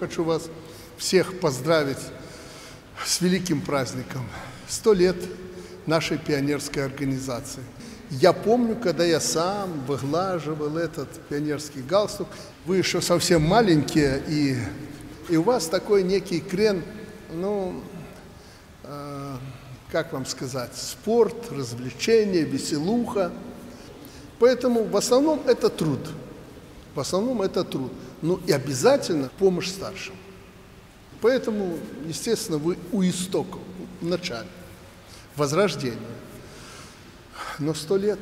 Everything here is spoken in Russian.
Хочу вас всех поздравить с великим праздником. 100 лет нашей пионерской организации. Я помню, когда я сам выглаживал этот пионерский галстук. Вы еще совсем маленькие, и у вас такой некий крен, как вам сказать, спорт, развлечение, веселуха. Поэтому в основном это труд. В основном это труд. Ну и обязательно помощь старшим. Поэтому, естественно, вы у истоков, в начале, возрождение. Но 100 лет...